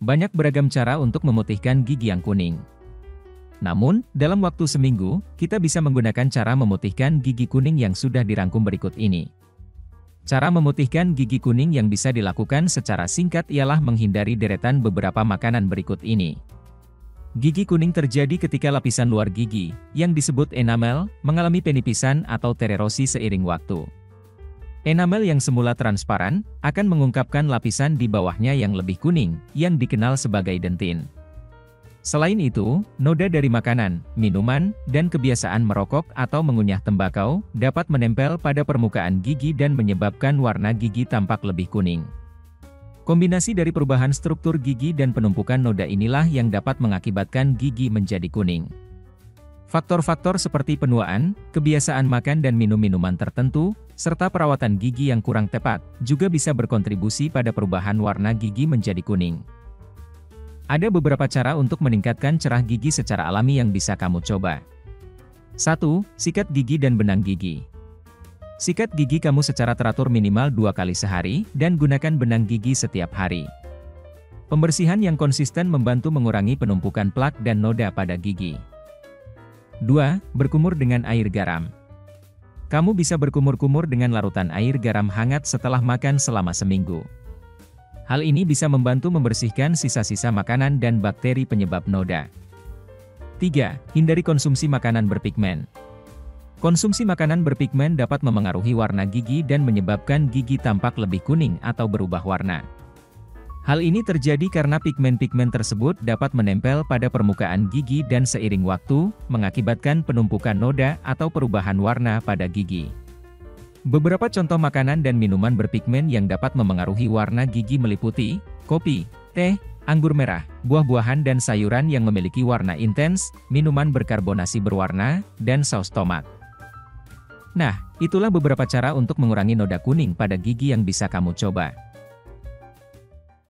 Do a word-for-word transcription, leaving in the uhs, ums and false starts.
Banyak beragam cara untuk memutihkan gigi yang kuning. Namun, dalam waktu seminggu, kita bisa menggunakan cara memutihkan gigi kuning yang sudah dirangkum berikut ini. Cara memutihkan gigi kuning yang bisa dilakukan secara singkat ialah menghindari deretan beberapa makanan berikut ini. Gigi kuning terjadi ketika lapisan luar gigi, yang disebut enamel, mengalami penipisan atau tererosi seiring waktu. Enamel yang semula transparan, akan mengungkapkan lapisan di bawahnya yang lebih kuning, yang dikenal sebagai dentin. Selain itu, noda dari makanan, minuman, dan kebiasaan merokok atau mengunyah tembakau, dapat menempel pada permukaan gigi dan menyebabkan warna gigi tampak lebih kuning. Kombinasi dari perubahan struktur gigi dan penumpukan noda inilah yang dapat mengakibatkan gigi menjadi kuning. Faktor-faktor seperti penuaan, kebiasaan makan dan minum minuman tertentu, serta perawatan gigi yang kurang tepat, juga bisa berkontribusi pada perubahan warna gigi menjadi kuning. Ada beberapa cara untuk meningkatkan cerah gigi secara alami yang bisa kamu coba. satu. Sikat gigi dan benang gigi. Sikat gigi kamu secara teratur minimal dua kali sehari, dan gunakan benang gigi setiap hari. Pembersihan yang konsisten membantu mengurangi penumpukan plak dan noda pada gigi. dua. Berkumur dengan air garam. Kamu bisa berkumur-kumur dengan larutan air garam hangat setelah makan selama seminggu. Hal ini bisa membantu membersihkan sisa-sisa makanan dan bakteri penyebab noda. tiga. Hindari konsumsi makanan berpigmen. Konsumsi makanan berpigmen dapat memengaruhi warna gigi dan menyebabkan gigi tampak lebih kuning atau berubah warna. Hal ini terjadi karena pigmen-pigmen tersebut dapat menempel pada permukaan gigi dan seiring waktu, mengakibatkan penumpukan noda atau perubahan warna pada gigi. Beberapa contoh makanan dan minuman berpigmen yang dapat memengaruhi warna gigi meliputi, kopi, teh, anggur merah, buah-buahan dan sayuran yang memiliki warna intens, minuman berkarbonasi berwarna, dan saus tomat. Nah, itulah beberapa cara untuk mengurangi noda kuning pada gigi yang bisa kamu coba.